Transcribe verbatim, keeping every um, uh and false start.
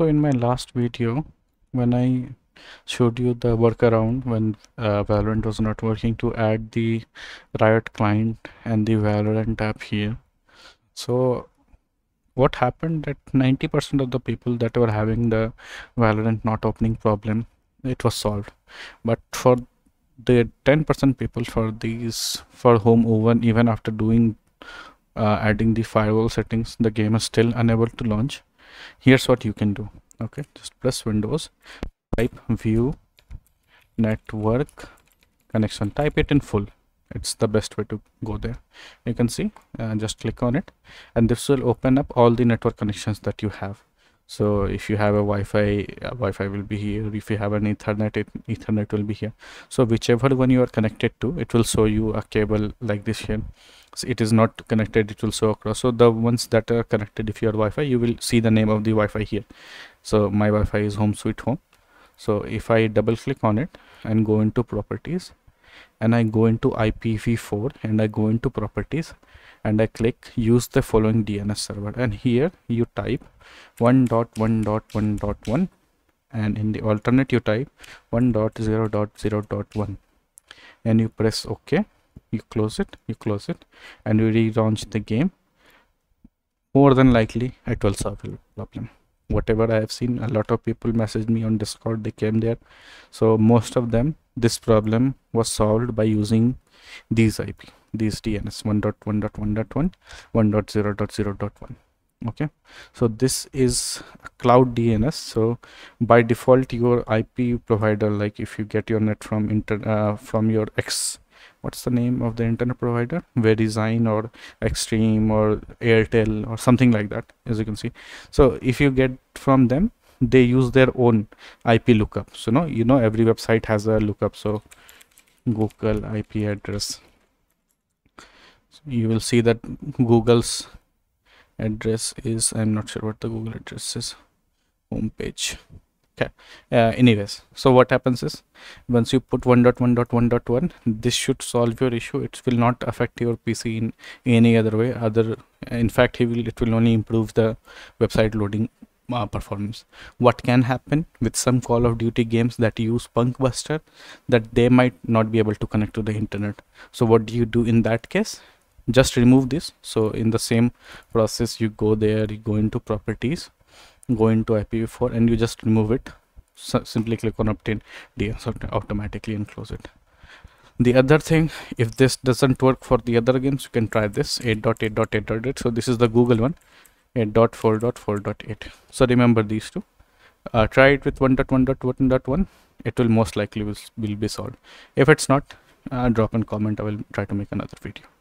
So in my last video, when I showed you the workaround when uh, Valorant was not working, to add the Riot Client and the Valorant app here. So what happened, that ninety percent of the people that were having the Valorant not opening problem, it was solved. But for the ten percent people, for these for whom even even after doing uh, adding the firewall settings, the game is still unable to launch, here's what you can do. Okay, just press Windows, type view network connection, type it in full, it's the best way to go there. You can see, uh, just click on it, and this will open up all the network connections that you have. So if you have a Wi-Fi, uh, Wi-Fi will be here. If you have an Ethernet, it, Ethernet will be here. So whichever one you are connected to, it will show you a cable like this here. So it is not connected, it will show across. So the ones that are connected, if you are Wi-Fi, you will see the name of the Wi-Fi here. So my Wi-Fi is home sweet home. So if I double click on it and go into properties, and I go into I P v four, and I go into properties, and I click use the following D N S server, and here you type one dot one dot one dot one, and in the alternate you type one dot zero dot zero dot one, and you press OK, you close it, you close it, and you relaunch the game. More than likely it will solve the problem. Whatever I have seen, a lot of people messaged me on Discord, they came there, so most of them, this problem was solved by using these I P, these D N S one dot one dot one dot one, one dot zero dot zero dot one. Okay, so this is a cloud D N S. So by default, your I P provider, like if you get your net from inter uh, from your X, what's the name of the internet provider, Verizon or Extreme or Airtel or something like that, as you can see. So if you get from them, they use their own I P lookup. So no, you know, every website has a lookup. So Google I P address, so you will see that Google's address is, I'm not sure what the Google address is, homepage. Okay, uh, anyways, so what happens is, once you put one dot one dot one dot one, this should solve your issue. It will not affect your P C in any other way, other in fact, it will, it will only improve the website loading Uh, performance. What can happen with some Call of Duty games that use PunkBuster, that they might not be able to connect to the internet. So what do you do in that case? Just remove this. So in the same process, you go there, you go into properties, go into I P v four, and you just remove it. So simply click on obtain D N S automatically and close it. The other thing, if this doesn't work for the other games, you can try this eight dot eight dot eight dot eight. So this is the Google one, eight dot four dot four dot eight. So remember these two, uh, try it with one dot one dot one dot one, it will most likely will, will be solved. If it's not, uh, drop in comment, I will try to make another video.